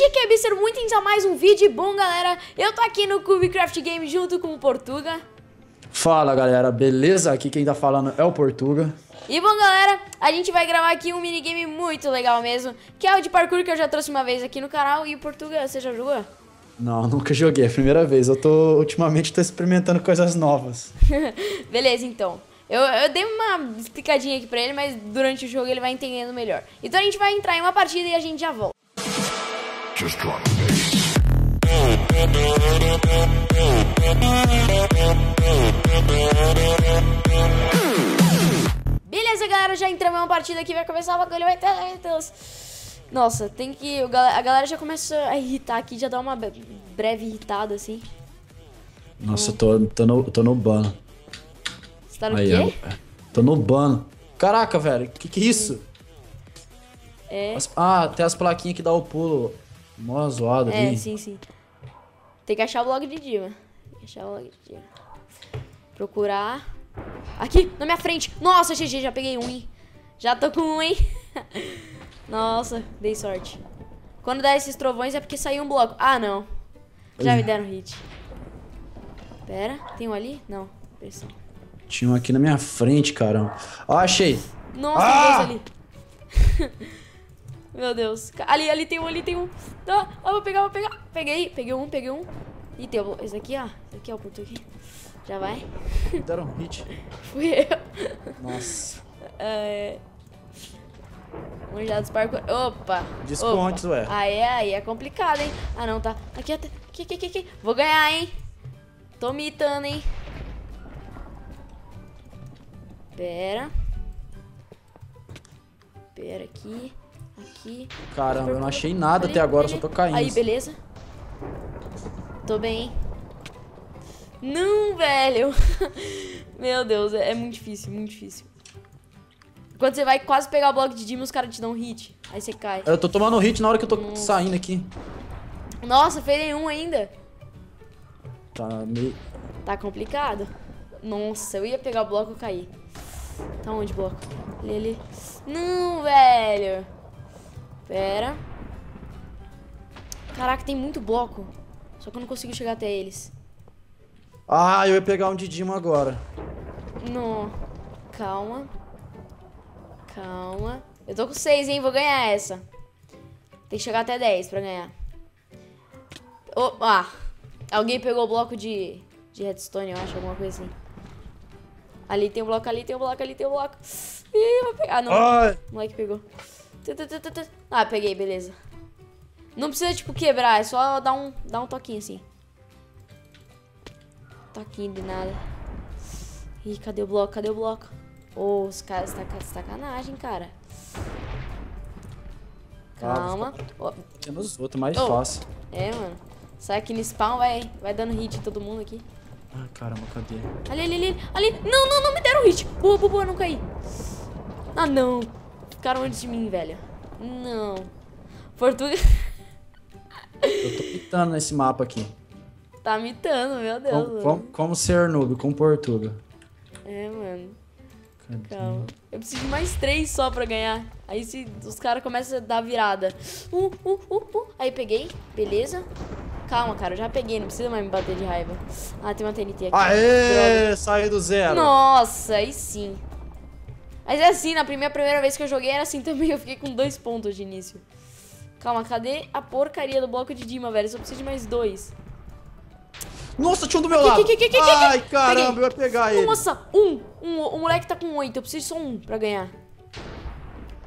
Hoje que é bem ser muito a mais um vídeo. E bom, galera, eu tô aqui no CubeCraft Game junto com o Portuga. Fala, galera, beleza? Aqui quem tá falando é o Portuga. E bom, galera, a gente vai gravar aqui um minigame muito legal mesmo, que é o de parkour, que eu já trouxe uma vez aqui no canal. E o Portuga, você já jogou? Não, nunca joguei, é a primeira vez. Ultimamente tô experimentando coisas novas. Beleza, então. Eu dei uma explicadinha aqui pra ele, mas durante o jogo ele vai entendendo melhor. Então a gente vai entrar em uma partida e a gente já volta. Just drop the bass. Beleza, galera, já entramos em uma partida aqui, vai começar o bagulho, vai ter... Nossa, tem que... A galera já começa a irritar aqui, já dá uma breve irritada, assim. Nossa, tô no ban. Você tá no aí, quê? Tô no ban. Caraca, velho, que é isso? É... Ah, tem as plaquinhas que dá o pulo. Mó zoado ali. É, sim. Tem que achar o log de Dima. Procurar. Aqui, na minha frente. Nossa, GG, já peguei um, hein? Já tô com um, hein? Nossa, dei sorte. Quando dá esses trovões é porque saiu um bloco. Ah, não. Já me deram hit. Pera, tem um ali? Não, pressão. Tinha um aqui na minha frente, caramba. Ah, achei. Nossa, tem dois ali. Meu Deus. Ali tem um, Ah, vou pegar. Peguei um. E tem um. Esse aqui, ó. Esse aqui, ó, o ponto aqui. Já vai. Me deram um hit. Fui eu. Nossa. Manjados parkour. Opa. Descontos, ué. Aí é complicado, hein. Ah, não, tá. Aqui. Vou ganhar, hein. Tô me irritando, hein. Pera aqui. Caramba, eu não achei nada ali, até agora, ali. Só tô caindo. Aí, beleza. Tô bem, hein? Não, velho. Meu Deus, é muito difícil, Quando você vai quase pegar o bloco de Dima, os caras te dão um hit. Aí você cai. Eu tô tomando um hit na hora que eu tô saindo aqui. Nossa, fez nenhum ainda. Tá complicado. Nossa, eu ia pegar o bloco e caí. Tá onde o bloco? Ali. Não, velho. Pera. Caraca, tem muito bloco. Só que eu não consigo chegar até eles. Ah, eu ia pegar um de Dima agora. Não. Calma. Eu tô com 6, hein? Vou ganhar essa. Tem que chegar até 10 pra ganhar. Opa! Alguém pegou o bloco de redstone, eu acho, alguma coisa assim. Ali tem um bloco, ali tem um bloco. Ih, vou pegar. Ah, não. Ai. O moleque pegou. Ah, peguei, beleza. Não precisa, tipo, quebrar, é só dar um toquinho assim. Toquinho de nada. Ih, cadê o bloco? Oh, os caras tá com sacanagem, cara. Calma. Temos outro mais fácil. É, mano. Sai aqui no spawn, vai dando hit em todo mundo aqui. Ah, caramba, cadê? Ali. Não, me deram hit. Boa, não caí. Ah, não. Ficaram antes de mim, velho. Não. Portuga. Eu tô mitando nesse mapa aqui. Tá mitando, meu Deus. Como ser noob com Portuga. É, mano. Calma. Eu preciso de mais 3 só pra ganhar. Aí se os caras começam a dar virada. Aí peguei. Beleza. Calma, cara, eu já peguei, não precisa mais me bater de raiva. Ah, tem uma TNT aqui. Aê, saí do zero. Nossa, aí sim. Mas é assim, na primeira vez que eu joguei era assim também. Eu fiquei com 2 pontos de início. Calma, cadê a porcaria do bloco de Dima, velho? Eu só preciso de mais 2. Nossa, tinha um do meu lado. Ai, caramba, eu ia pegar ele. Nossa, o moleque tá com 8. Eu preciso só 1 pra ganhar.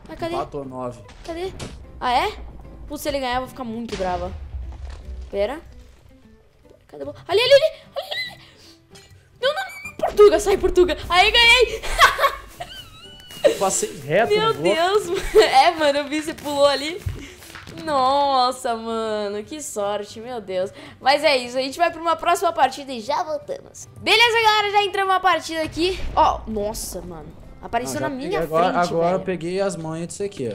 Ah, cadê? 4 ou 9. Cadê? Ah, é? Putz, se ele ganhar, eu vou ficar muito brava. Pera. Cadê o bloco? Ali. Não. Portuga, sai, Portuga. Aí, ganhei. Eu passei reto. Meu Deus. É, mano, eu vi, você pulou ali. Nossa, mano, que sorte, meu Deus. Mas é isso, a gente vai pra uma próxima partida e já voltamos. Beleza, galera, já entramos uma partida aqui. Ó, nossa, mano, apareceu na minha frente, agora velho. Eu peguei as manhas disso aqui,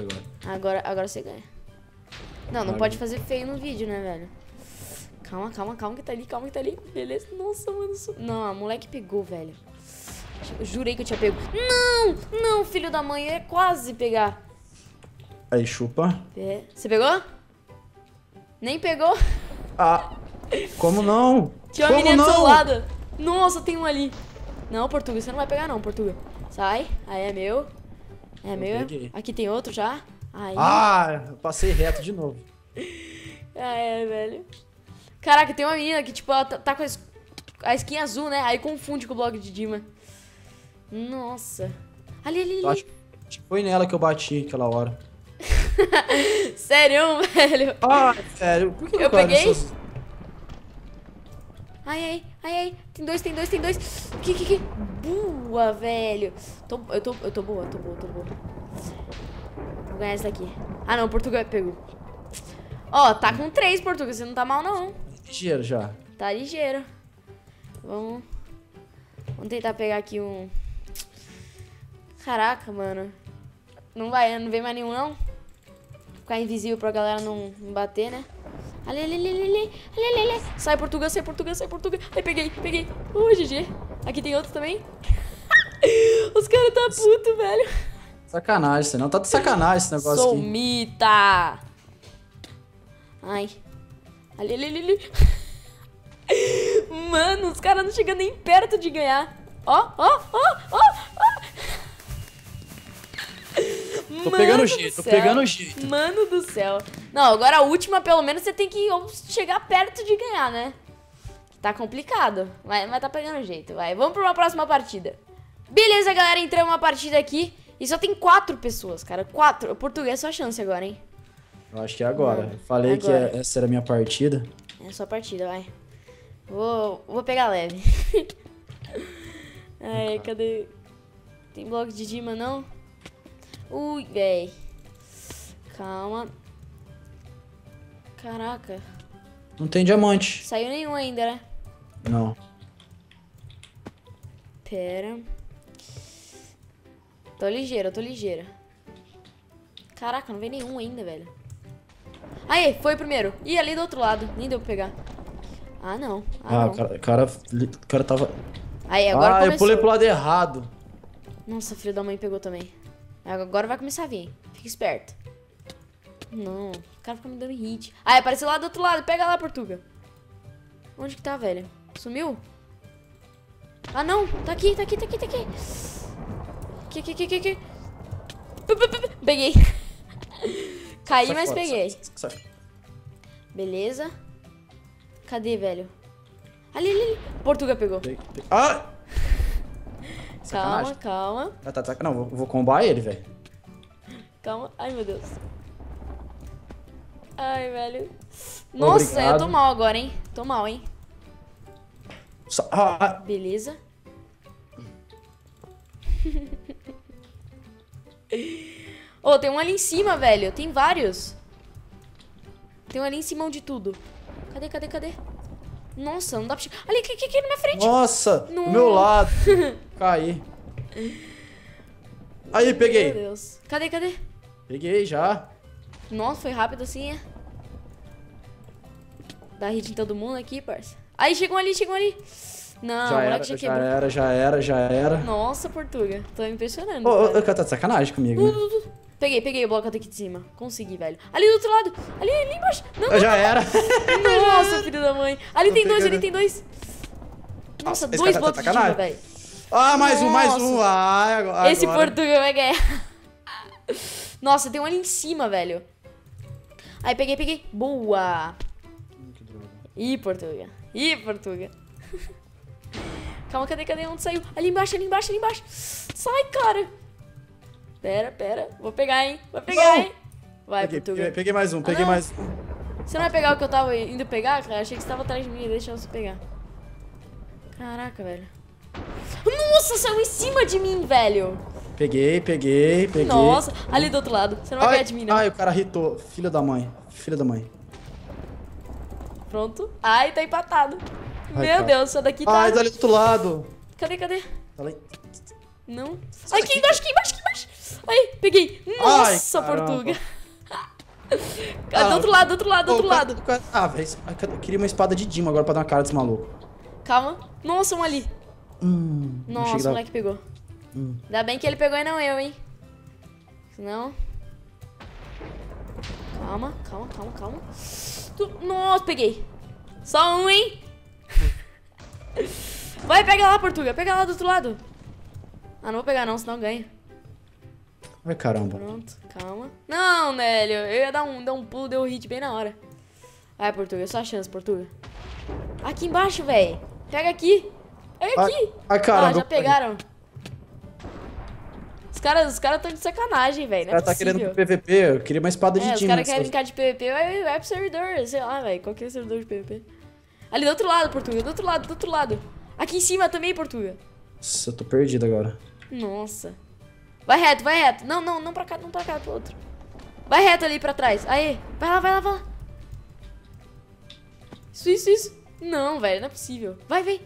agora você ganha. Não pode fazer feio no vídeo, né, velho? Calma que tá ali, Beleza, nossa, mano. Não, a moleque pegou, velho. Eu jurei que eu tinha pego. Não, filho da mãe, eu ia quase pegar. Aí, chupa. Você pegou? Nem pegou? Ah, como não? Tinha uma menina do seu lado. Nossa, tem um ali. Não, Portuga, você não vai pegar não, Portuga. Sai, aí é meu. É meu. Aqui tem outro já. Aí. Ah, passei reto de novo. É, velho. Caraca, tem uma menina que, tipo, ela tá com a skin azul, né? Aí confunde com o blog de Dima. Nossa. Ali, ali, ali. Acho que foi nela que eu bati aquela hora. Sério, velho? Ah, sério. Por que eu peguei? Essas... Ai, ai, ai, ai. Tem dois, tem dois, tem dois. Que? Boa, velho. Eu tô boa. Vou ganhar essa daqui. Ah, não, Portugal pegou. Ó, tá com 3, Portugal. Você não tá mal, não. Ligeiro já. Tá ligeiro. Vamos tentar pegar aqui um... Caraca, mano. Não vem mais nenhum, não? Ficar invisível pra galera não bater, né? Ali. Sai, Portuga, sai, Portuga, sai, Portuga. Aí, peguei. GG. Aqui tem outro também. Os caras tá puto, velho. Sacanagem, você não tá de sacanagem esse negócio aqui. Somita. Ai. Ali. Mano, os caras não chegam nem perto de ganhar. Ó. Tô pegando o jeito. Mano do céu. Não, agora a última, pelo menos, você tem que chegar perto de ganhar, né? Tá complicado, mas tá pegando o jeito, vai. Vamos pra uma próxima partida. Beleza, galera, entramos uma partida aqui. E só tem 4 pessoas, cara. 4. Português é sua chance agora, hein? Eu acho que é agora. Mano, falei agora. Que essa era a minha partida. É a sua partida, vai. Vou pegar leve. Ai, cadê? Tem bloco de Dima, não? Ui, véi. Calma. Caraca. Não tem diamante. Saiu nenhum ainda, né? Não. Pera. Tô ligeira. Caraca, não veio nenhum ainda, velho. Aí, foi o primeiro. Ih, ali do outro lado. Nem deu pra pegar. Ah, não. Ah, o cara tava... Aí, agora começou. Eu pulei pro lado errado. Nossa, filho da mãe pegou também. Agora vai começar a vir, hein? Fica esperto. Não, o cara fica me dando hit. Ah, apareceu lá do outro lado. Pega lá, Portuga. Onde que tá, velho? Sumiu? Ah, não. Tá aqui. Aqui. Peguei. Caí, mas peguei. Beleza. Cadê, velho? Ali. Portuga pegou. Ah! Sacanagem. Calma. Tá. Não, vou combar ele, velho. Calma. Ai, meu Deus. Ai, velho. Nossa, obrigado. Eu tô mal agora, hein? Tô mal, hein? Beleza. Oh, tem um ali em cima, velho. Tem vários. Tem um ali em cima de tudo. Cadê? Nossa, não dá pra chegar. Ali, aqui na minha frente. Nossa, no meu lado. Caí. Aí, peguei. Meu Deus. Cadê? Peguei já. Nossa, foi rápido assim, é? Dá hit em todo mundo aqui, parça. Aí, chegou ali. Não, já era, já quebrou. Já era. Nossa, Portuga. Tô me impressionando. Ô, tá de sacanagem comigo, né? Peguei o bloco daqui de cima. Consegui, velho. Ali do outro lado. Ali embaixo. Não. Já era. Nossa, filho da mãe. Ali tem dois. Nossa, dois blocos de cima, velho. Ah, mais um. Ah, agora. Esse Portuga vai ganhar. Nossa, tem um ali em cima, velho. Aí, peguei. Boa. Ih, Portuga. Calma, cadê? Onde saiu? Ali embaixo. Sai, cara. Pera. Vou pegar, hein? Vai, Portuga. Peguei mais um. Você não vai pegar o que eu tava indo pegar, cara? Achei que você tava atrás de mim. Deixa eu só pegar. Caraca, velho. Nossa, saiu em cima de mim, velho. Peguei. Nossa, ali do outro lado. Você não vai pegar de mim, não. Ai, o cara hitou. Filha da mãe. Pronto. Ai, tá empatado. Meu Deus, essa daqui tá... Ai, tá ali do outro lado. Cadê? Tá lá... Não. Ai, aqui embaixo. Aí, peguei. Nossa, ai, Portuga. Do outro lado. Ah, velho. Eu queria uma espada de Dima agora pra dar uma cara desse maluco. Calma. Nossa, um ali. Nossa, o moleque pegou. Ainda bem que ele pegou e não eu, hein. Senão... Calma. Nossa, peguei. Só um, hein? Vai, pega lá, Portuga. Pega lá do outro lado. Ah, não vou pegar não, senão ganha. Ai, caramba. Pronto, calma. Não, Nélio. Eu ia dar um pulo, deu um hit bem na hora. Vai, Portuga. É só a chance, Portuga. Aqui embaixo, velho. Pega aqui. Pega aqui. Ai, caramba. Ah, já pegaram. Os caras estão de sacanagem, velho. Os caras estão querendo PVP, eu queria uma espada de Dima. Os caras querem brincar de PVP, vai pro servidor, sei lá, velho. Qual que é o servidor de PVP? Ali do outro lado, Portuga, do outro lado, do outro lado. Aqui em cima também, Portuga. Nossa, eu tô perdido agora. Nossa. Vai reto, vai reto. Não, não, não pra cá, não pra cá, pro outro. Vai reto ali pra trás. Aê, vai lá, vai lá, vai lá. Isso, isso, isso. Não, velho, não é possível. Vai, vem.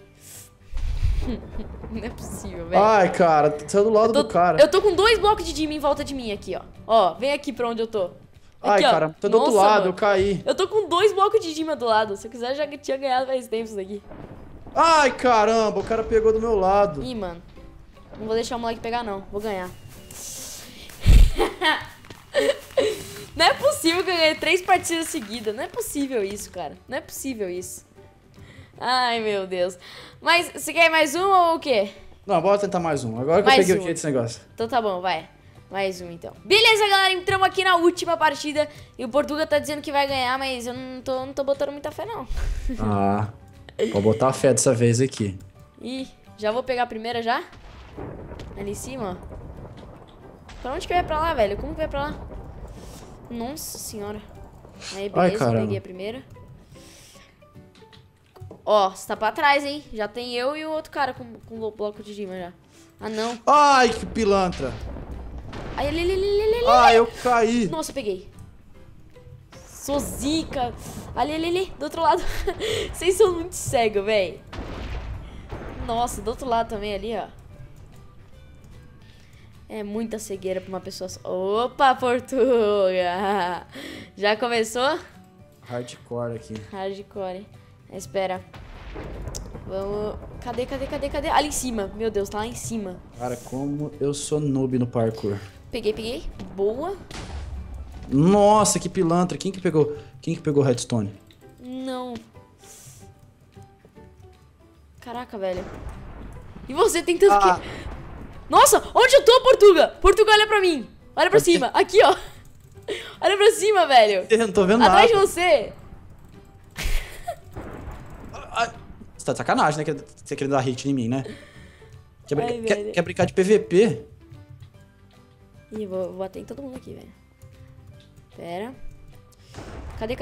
Não é possível, velho. Ai, cara, tá do lado do cara. Eu tô com 2 blocos de Dima em volta de mim aqui, ó. Ó, vem aqui pra onde eu tô. Aqui, ai, ó. Cara, tô do outro lado, mano. Eu caí. Eu tô com 2 blocos de Dima do lado. Se eu quiser, eu já tinha ganhado faz tempo isso daqui. Ai, caramba, o cara pegou do meu lado. Ih, mano. Não vou deixar o moleque pegar, não. Vou ganhar. Não é possível que eu ganhei 3 partidas seguidas. Não é possível isso, cara. Não é possível isso. Ai, meu Deus. Mas você quer mais um ou o quê? Não, bora tentar mais um. Agora que eu peguei o jeito desse negócio. Então tá bom, vai. Mais um, então. Beleza, galera. Entramos aqui na última partida. E o Portuga tá dizendo que vai ganhar, mas eu não tô botando muita fé, não. Ah, vou botar a fé dessa vez aqui. Ih, já vou pegar a primeira já? Ali em cima, ó. Pra onde que vai pra lá, velho? Como que vai pra lá? Nossa senhora. Aí, beleza. Ai, peguei a primeira. Ó, você tá pra trás, hein? Já tem eu e o outro cara com o bloco de Dima já. Ah, não. Ai, que pilantra. Ai, ali. Ai, eu caí. Nossa, eu peguei. Sou zica. Ali, do outro lado. Vocês são muito cegos, velho. Nossa, do outro lado também ali, ó. É muita cegueira pra uma pessoa só. Opa, Portuga. Já começou? Hardcore aqui. Hardcore. Espera. Vamos... Cadê? Ali em cima. Meu Deus, tá lá em cima. Cara, como eu sou noob no parkour. Peguei. Boa. Nossa, que pilantra. Quem que pegou o redstone? Não. Caraca, velho. E você tem tanto que... Nossa, onde eu tô, Portuga? Portuga, olha pra mim. Olha pra cima. Aqui, ó. Olha pra cima, velho. Eu não tô vendo nada. Atrás de você. Você tá de sacanagem, né? Você querendo dar hit em mim, né? Quer brincar de PVP? Ih, vou bater em todo mundo aqui, velho. Pera. Cadê?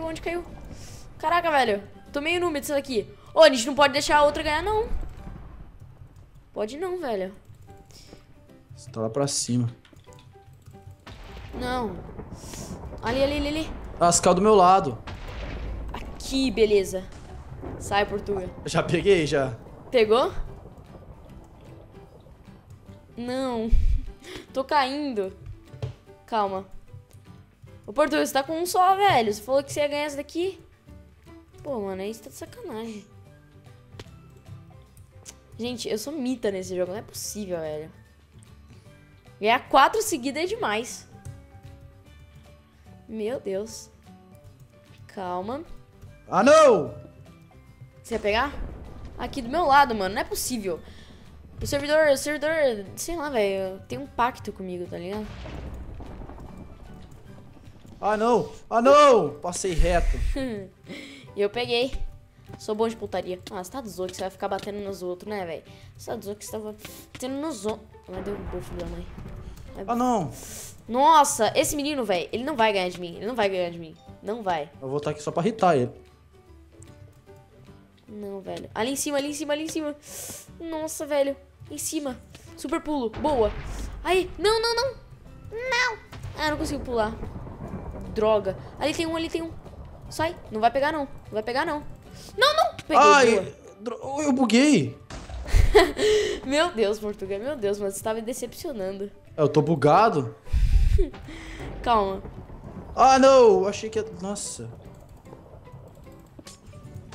Onde caiu? Caraca, velho. Tô meio número disso daqui. Ô, a gente não pode deixar a outra ganhar, não. Pode não, velho. Você tá lá pra cima. Não. Ali. Ah, você caiu do meu lado. Aqui, beleza. Sai, Portuga. Já peguei, já. Pegou? Não. Tô caindo. Calma. Ô, Portuga, você tá com um só, velho. Você falou que você ia ganhar essa daqui. Pô, mano, aí você tá de sacanagem. Gente, eu sou mita nesse jogo. Não é possível, velho. Ganhar 4 seguidas é demais. Meu Deus. Calma. Ah, não! Você ia pegar? Aqui do meu lado, mano. Não é possível. O servidor... Sei lá, velho. Tem um pacto comigo, tá ligado? Ah, não! Passei reto. E eu peguei. Sou bom de putaria. Ah, você tá do zoio que você vai ficar batendo nos outros, né, velho? Você tá do zoio que você tá batendo nos outros. Mas deu um bofo da mãe. Ah, não! Nossa, esse menino, velho. Ele não vai ganhar de mim. Não vai. Eu vou estar aqui só pra irritar ele. Não, velho. Ali em cima. Nossa, velho. Em cima. Super pulo. Boa. Aí. Não. Ah, não consigo pular. Droga. Ali tem um. Sai. Não vai pegar, não. Não. Peguei. Ai, eu buguei. Meu Deus, Portuga. Meu Deus, mas você tá me decepcionando. Eu tô bugado. Calma. Ah, não. Achei que... Nossa.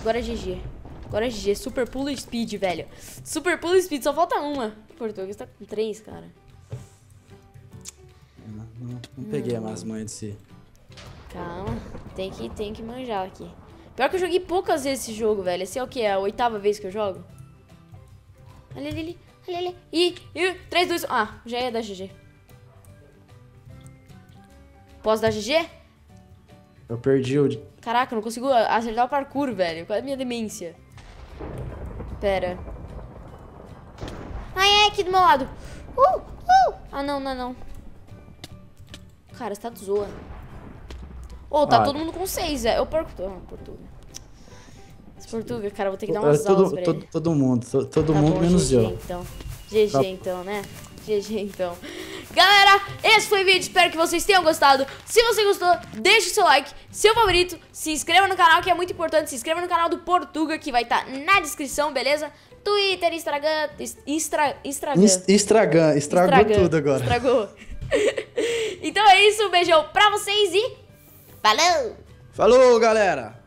Agora é GG. Super pulo e speed, velho. Super pulo e speed. Só falta uma. Português tá com 3, cara. Não peguei mais mãe de si. Calma. Tem que manjar aqui. Pior que eu joguei poucas vezes esse jogo, velho. Esse é o quê? É a 8ª vez que eu jogo? Olha ali, olha ali. Ih, 3, 2, 1. Ah, já ia dar GG. Posso dar GG? Eu perdi o... Caraca, eu não consigo acertar o parkour, velho. Qual é a minha demência? Pera. Ai, é aqui do meu lado. Ah, não. Cara, você tá zoa. Ô, tá todo mundo com 6, velho. Eu Portuga. Esse Portuga, cara, eu vou ter que dar umas aulas pra ele. Todo mundo, menos eu. GG então, né? GG então. Galera, esse foi o vídeo, espero que vocês tenham gostado. Se você gostou, deixa o seu like, seu favorito, se inscreva no canal, que é muito importante. Se inscreva no canal do Portuga, que vai estar na descrição, beleza? Twitter, Instagram, estragou tudo agora. Estragou. Então é isso, um beijão pra vocês e... Falou! Falou, galera!